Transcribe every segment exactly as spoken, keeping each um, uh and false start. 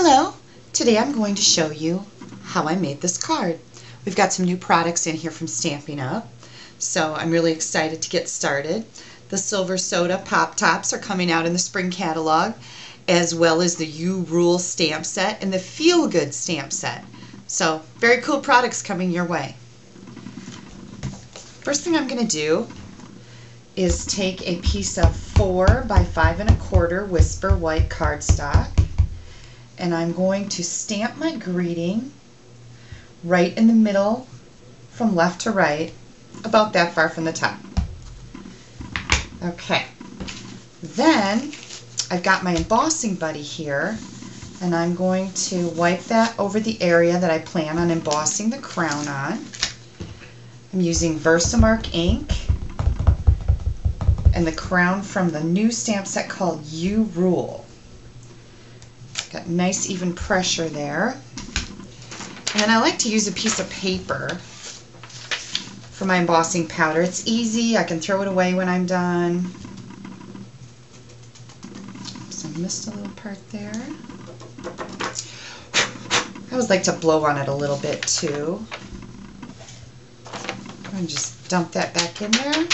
Hello! Today I'm going to show you how I made this card. We've got some new products in here from Stampin' Up, so I'm really excited to get started. The Silver Soda Pop Tops are coming out in the spring catalog, as well as the You Rule Stamp Set and the Feel Good Stamp Set. So, very cool products coming your way. First thing I'm going to do is take a piece of four by five and a quarter Whisper White cardstock. And I'm going to stamp my greeting right in the middle from left to right, about that far from the top. Okay, then I've got my embossing buddy here, and I'm going to wipe that over the area that I plan on embossing the crown on. I'm using Versamark ink and the crown from the new stamp set called You Rule. Got nice even pressure there. And then I like to use a piece of paper for my embossing powder. It's easy, I can throw it away when I'm done. So I missed a little part there. I always like to blow on it a little bit too. And just dump that back in there.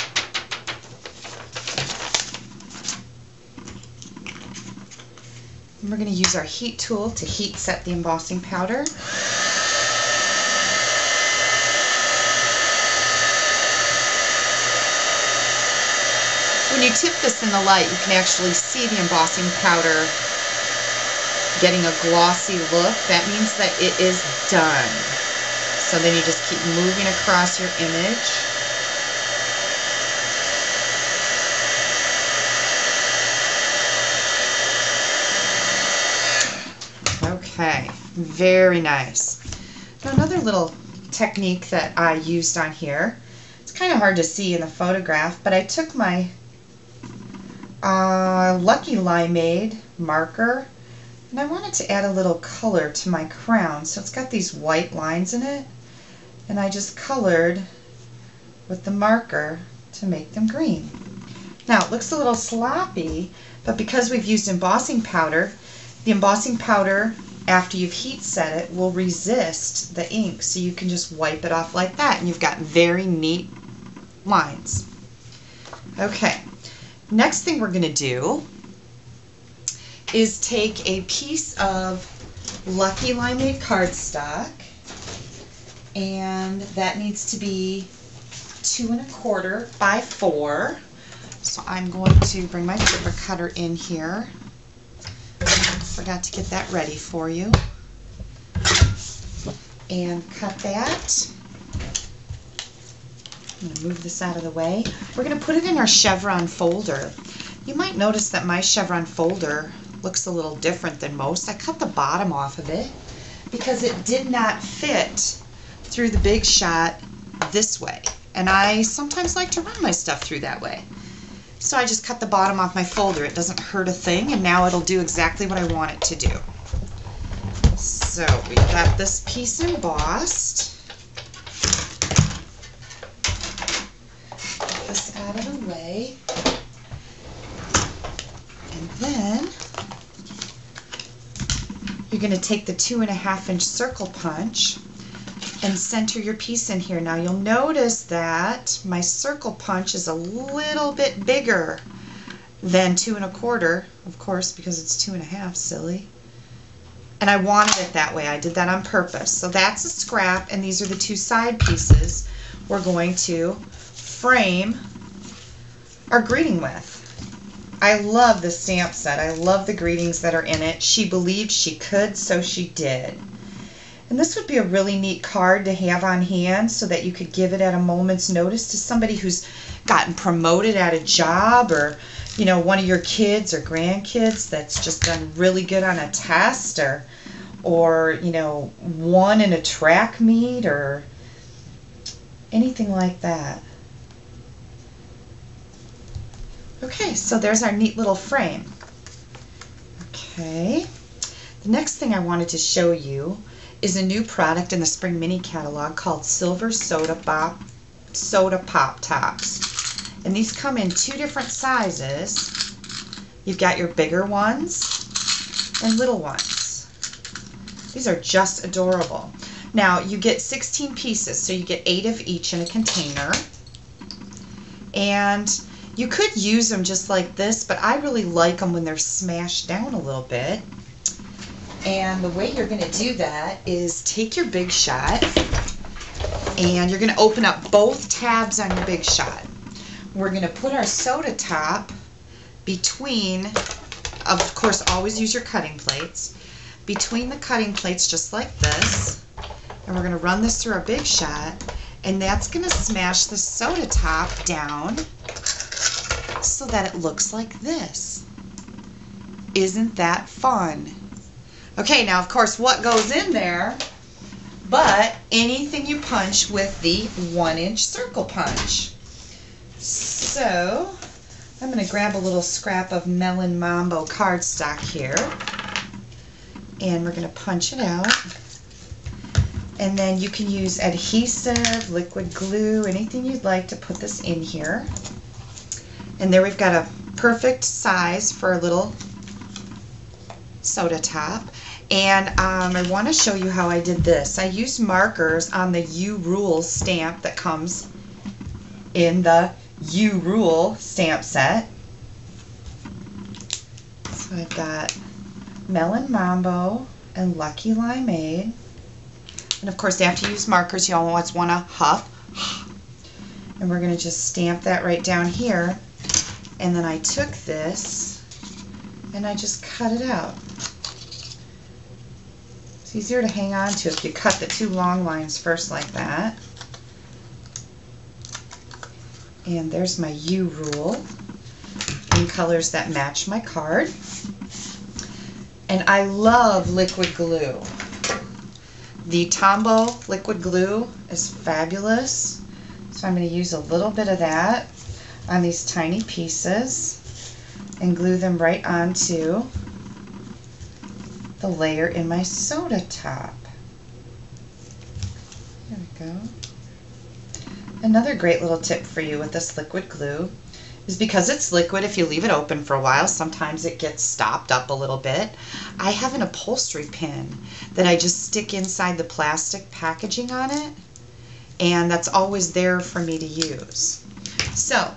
And we're going to use our heat tool to heat set the embossing powder. When you tip this in the light, you can actually see the embossing powder getting a glossy look. That means that it is done. So then you just keep moving across your image. Okay, very nice. Now another little technique that I used on here, it's kind of hard to see in the photograph, but I took my uh, Lucky Limeade marker and I wanted to add a little color to my crown, so it's got these white lines in it, and I just colored with the marker to make them green. Now it looks a little sloppy, but because we've used embossing powder, the embossing powder, after you've heat set it, will resist the ink, so you can just wipe it off like that and you've got very neat lines. Okay, next thing we're going to do is take a piece of Lucky Limeade cardstock, and that needs to be two and a quarter by four. So I'm going to bring my paper cutter in here. Forgot to get that ready for you. And cut that. I'm going to move this out of the way. We're going to put it in our chevron folder. You might notice that my chevron folder looks a little different than most. I cut the bottom off of it because it did not fit through the Big Shot this way. And I sometimes like to run my stuff through that way. So I just cut the bottom off my folder. It doesn't hurt a thing, and now it'll do exactly what I want it to do. So we've got this piece embossed. Get this out of the way. And then you're going to take the two and a half inch circle punch and center your piece in here. Now you'll notice that my circle punch is a little bit bigger than two and a quarter, of course, because it's two and a half, silly. And I wanted it that way. I did that on purpose. So that's a scrap, and these are the two side pieces we're going to frame our greeting with. I love this stamp set. I love the greetings that are in it. She believed she could, so she did. And this would be a really neat card to have on hand so that you could give it at a moment's notice to somebody who's gotten promoted at a job, or, you know, one of your kids or grandkids that's just done really good on a test, or, or you know, won in a track meet or anything like that. Okay, so there's our neat little frame. Okay, the next thing I wanted to show you is a new product in the spring mini catalog called Silver Soda Pop, Soda Pop Tops. And these come in two different sizes. You've got your bigger ones and little ones. These are just adorable. Now you get sixteen pieces, so you get eight of each in a container. And you could use them just like this, but I really like them when they're smashed down a little bit. And the way you're gonna do that is take your Big Shot and you're gonna open up both tabs on your Big Shot. We're gonna put our soda top between, of course always use your cutting plates, between the cutting plates just like this. And we're gonna run this through our Big Shot, and that's gonna smash the soda top down so that it looks like this. Isn't that fun? Okay, now of course what goes in there, but anything you punch with the one inch circle punch. So I'm gonna grab a little scrap of Melon Mambo cardstock here, and we're gonna punch it out. And then you can use adhesive, liquid glue, anything you'd like to put this in here. And there we've got a perfect size for a little soda top. And um, I want to show you how I did this. I used markers on the You Rule stamp that comes in the You Rule stamp set. So I've got Melon Mambo and Lucky Limeade. And of course, after you use markers, you always want to huff. And we're going to just stamp that right down here. And then I took this and I just cut it out. It's easier to hang on to if you cut the two long lines first like that. And there's my You Rule in colors that match my card. And I love liquid glue. The Tombow liquid glue is fabulous, so I'm going to use a little bit of that on these tiny pieces and glue them right onto the layer in my soda top. There we go. Another great little tip for you with this liquid glue is because it's liquid, if you leave it open for a while, sometimes it gets stopped up a little bit. I have an upholstery pin that I just stick inside the plastic packaging on it, and that's always there for me to use. So,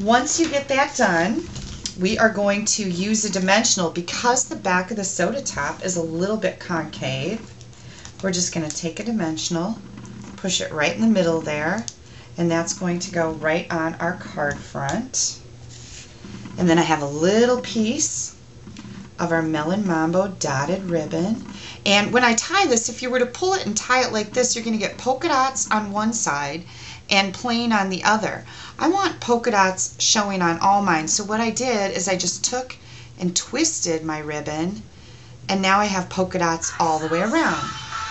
once you get that done, we are going to use a dimensional. Because the back of the soda top is a little bit concave, we're just going to take a dimensional, push it right in the middle there, and that's going to go right on our card front. And then I have a little piece of our Melon Mambo dotted ribbon. And when I tie this, if you were to pull it and tie it like this, you're going to get polka dots on one side and plain on the other. I want polka dots showing on all mine, so what I did is I just took and twisted my ribbon, and now I have polka dots all the way around.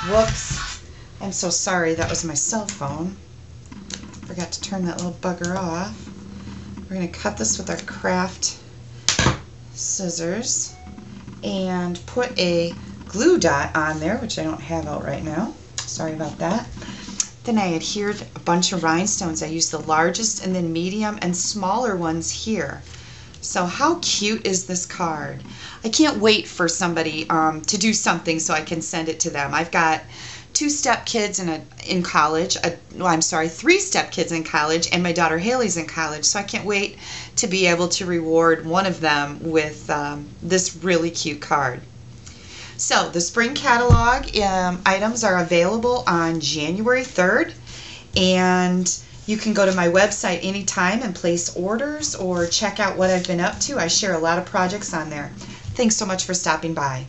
Whoops, I'm so sorry, that was my cell phone. Forgot to turn that little bugger off. We're going to cut this with our craft scissors and put a glue dot on there, which I don't have out right now. Sorry about that. Then I adhered a bunch of rhinestones. I used the largest and then medium and smaller ones here. So how cute is this card? I can't wait for somebody um, to do something so I can send it to them. I've got two step kids in a in college, a, well, I'm sorry, three step kids in college, and my daughter Haley's in college, so I can't wait to be able to reward one of them with um, this really cute card. So the spring catalog um, items are available on January third, and you can go to my website anytime and place orders or check out what I've been up to. I share a lot of projects on there. Thanks so much for stopping by.